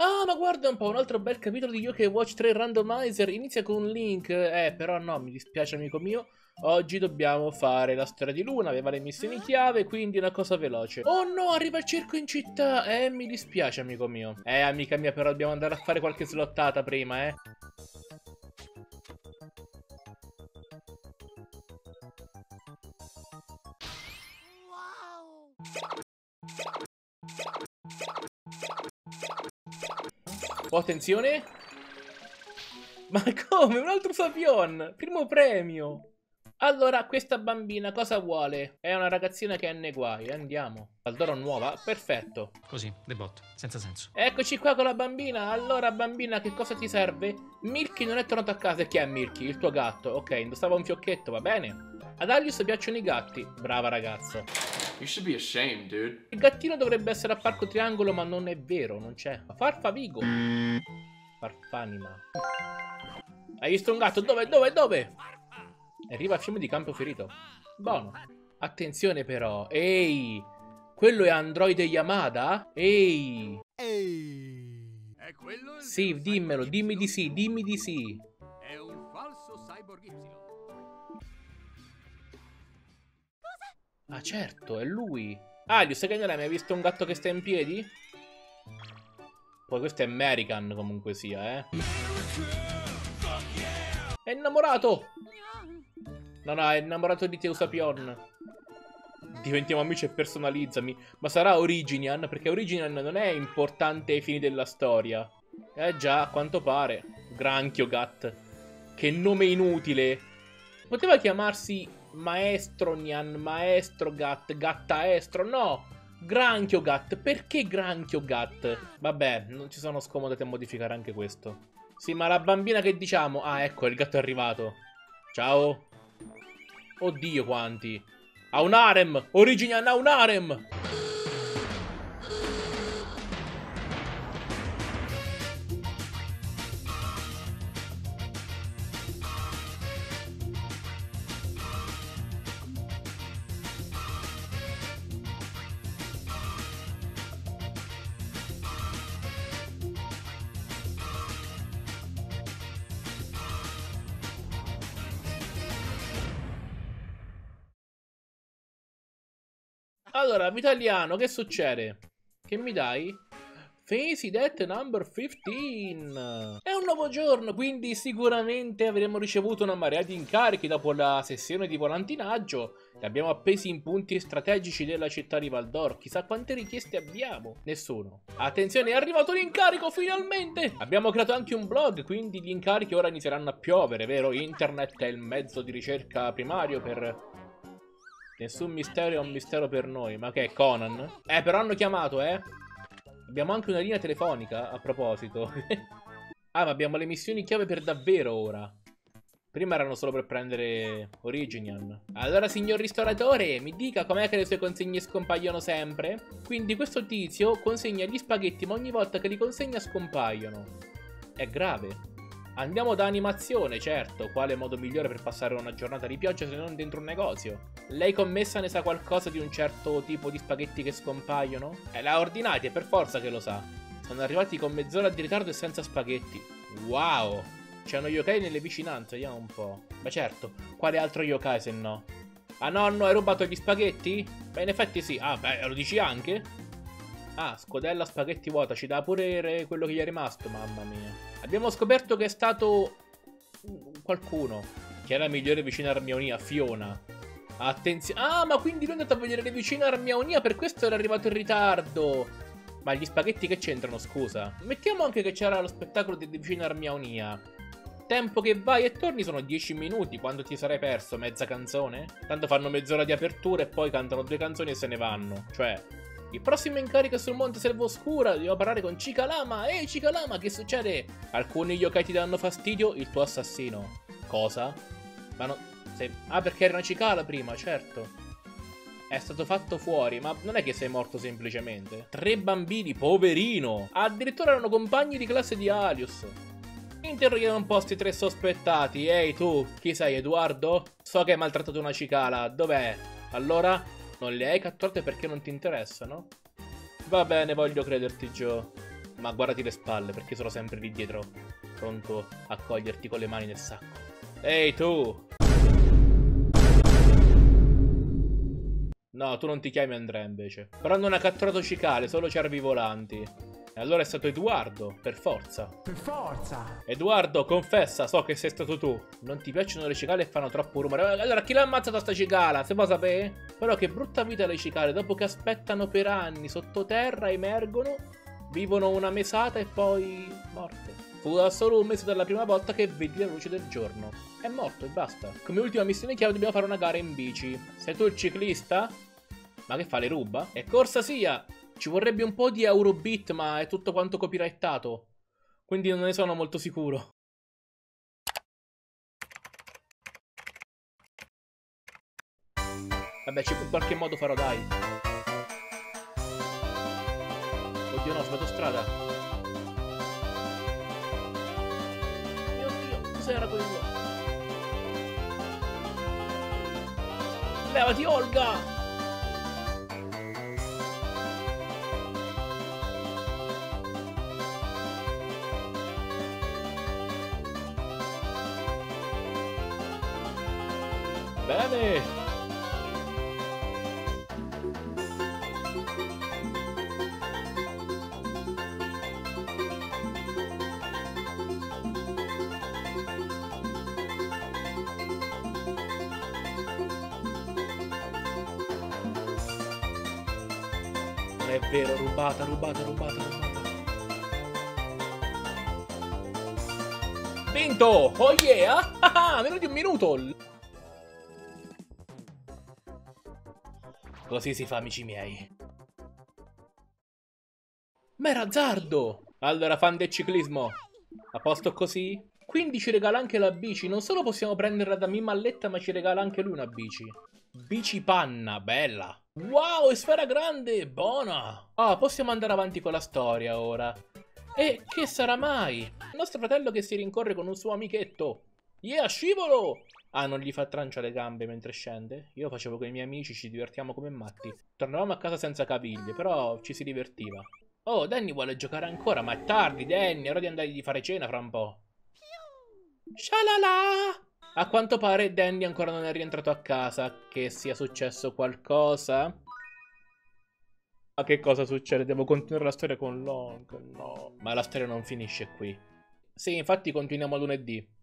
Ah, ma guarda un po', un altro bel capitolo di Yokai Watch 3 Randomizer. Inizia con Link. Però no, mi dispiace amico mio. Oggi dobbiamo fare la storia di Luna, aveva le missioni chiave, quindi una cosa veloce. Oh no, arriva il circo in città. Mi dispiace amico mio. Amica mia, però dobbiamo andare a fare qualche slottata prima, Oh, attenzione. Ma come? Un altro Sapion! Primo premio. Allora, questa bambina cosa vuole? È una ragazzina che è nei guai. Andiamo. Valdor nuova? Perfetto. Così, de botto, senza senso. Eccoci qua con la bambina. Allora, bambina, che cosa ti serve? Mirky non è tornato a casa. E chi è Mirky? Il tuo gatto. Ok, indossava un fiocchetto, va bene. Ad Aglius piacciono i gatti. Brava ragazza. You should be ashamed, dude. Il gattino dovrebbe essere a Parco Triangolo, ma non è vero, non c'è. Farfavigo. Farfanima. Hai visto un gatto? Dove? Arriva a fiume di campo ferito. Buono. Attenzione però. Ehi. Quello è Androide Yamada? Ehi. È quello? Sì, dimmelo. Dimmi di sì. È un falso cyborg Y. Ah certo, è lui. Aglius, che ne hai mai visto un gatto che sta in piedi? Poi questo è Amerikan comunque sia, È innamorato! No, è innamorato di te, USApyon. Diventiamo amici e personalizzami. Ma sarà Originian? Perché Originian non è importante ai fini della storia. Già, a quanto pare. Granchio Gat. Che nome inutile. Poteva chiamarsi... Maestro Nian, Maestro Gat, Gattaestro, no! Granchio Gat, perché Granchio Gat? Vabbè, non ci sono scomodate a modificare anche questo. Sì, ma la bambina che diciamo... Ah, ecco, il gatto è arrivato. Ciao. Oddio quanti. Ha un harem! Originian ha un harem! Allora, italiano, che succede? Che mi dai? Fancy Death number 15. È un nuovo giorno, quindi sicuramente avremo ricevuto una marea di incarichi dopo la sessione di volantinaggio. Li abbiamo appesi in punti strategici della città di Valdor. Chissà quante richieste abbiamo. Nessuno. Attenzione, è arrivato l'incarico, finalmente! Abbiamo creato anche un blog, quindi gli incarichi ora inizieranno a piovere, vero? Internet è il mezzo di ricerca primario per... Nessun mistero è un mistero per noi. Ma che è Conan? Però hanno chiamato, Abbiamo anche una linea telefonica, a proposito. Ah, ma abbiamo le missioni chiave per davvero ora. Prima erano solo per prendere Originian. Allora, signor ristoratore, mi dica com'è che le sue consegne scompaiono sempre? Quindi questo tizio consegna gli spaghetti, ma ogni volta che li consegna scompaiono. È grave. Andiamo da animazione, certo. Quale modo migliore per passare una giornata di pioggia se non dentro un negozio? Lei commessa ne sa qualcosa di un certo tipo di spaghetti che scompaiono? L'ha ordinati, è per forza che lo sa. Sono arrivati con mezz'ora di ritardo e senza spaghetti. Wow! C'è uno yokai nelle vicinanze, vediamo un po'. Ma certo, quale altro yokai se no? Ah nonno, hai rubato gli spaghetti? Beh, in effetti sì. Ah, beh, lo dici anche? Ah, scodella spaghetti vuota, ci dà pure quello che gli è rimasto, mamma mia. Abbiamo scoperto che è stato qualcuno. Che era migliore vicino a Armiaonia, Fiona. Attenzione. Ah, ma quindi lui è andato a vedere le vicine a Armiaonia, per questo era arrivato in ritardo. Ma gli spaghetti che c'entrano, scusa? Mettiamo anche che c'era lo spettacolo delle vicine a Armiaonia. Tempo che vai e torni sono 10 minuti, quando ti sarai perso mezza canzone? Tanto fanno mezz'ora di apertura e poi cantano 2 canzoni e se ne vanno. Cioè... Il prossimo incarico è sul monte Selvoscura. Dobbiamo parlare con Cicalama. Ehi Cicalama, che succede? Alcuni yokai ti danno fastidio. Il tuo assassino. Cosa? Ma no... Sei... Ah, perché era una cicala prima, certo. È stato fatto fuori. Ma non è che sei morto semplicemente. 3 bambini, poverino. Addirittura erano compagni di classe di Aglius. Interroghiamo un po' questi 3 sospettati. Ehi tu, chi sei, Edoardo? So che hai maltrattato una cicala. Dov'è? Allora... Non le hai catturate perché non ti interessano? Va bene, voglio crederti, Joe. ma guardati le spalle perché sono sempre lì dietro, pronto a coglierti con le mani nel sacco. Ehi tu! No, tu non ti chiami Andrea invece. Però non ha catturato cicale, solo cervi volanti. Allora è stato Edoardo, per forza. Per forza! Edoardo, confessa, so che sei stato tu. Non ti piacciono le cicale e fanno troppo rumore. Allora, chi l'ha ammazzata sta cicala? Se vuoi sapere? Però che brutta vita le cicale, dopo che aspettano per anni, sottoterra, emergono, vivono una mesata e poi... morte. Fu da solo un mese dalla prima volta che vedi la luce del giorno. È morto e basta. Come ultima missione chiave dobbiamo fare una gara in bici. Sei tu il ciclista? Ma che fa, le ruba? E corsa sia! Ci vorrebbe un po' di Eurobeat, ma è tutto quanto copyrightato, quindi non ne sono molto sicuro. Vabbè, in qualche modo farò, dai. Oddio no, sbattostrada. Mio Dio, cos'era quello? Levati, Olga! Bene! Non è vero, rubata, rubata, rubata, rubata. Vinto! Oh yeah! Ah, meno di un minuto! Così si fa, amici miei. Ma era azzardo! Allora, fan del ciclismo, a posto così? Quindi ci regala anche la bici. Non solo possiamo prenderla da mia malletta, ma ci regala anche lui una bici. Bici panna, bella. Wow, è sfera grande, buona. Ah, possiamo andare avanti con la storia ora. E che sarà mai? Il nostro fratello che si rincorre con un suo amichetto. Yeah, scivolo! Ah, non gli fa trancia le gambe mentre scende? Io facevo con i miei amici, ci divertiamo come matti. Tornavamo a casa senza caviglie, però ci si divertiva. Oh, Danny vuole giocare ancora, ma è tardi, Danny, è ora di andare a fare cena fra un po'. Shalala! A quanto pare Danny ancora non è rientrato a casa, che sia successo qualcosa. Ma che cosa succede? Devo continuare la storia con Long, no. Ma la storia non finisce qui. Sì, infatti continuiamo lunedì.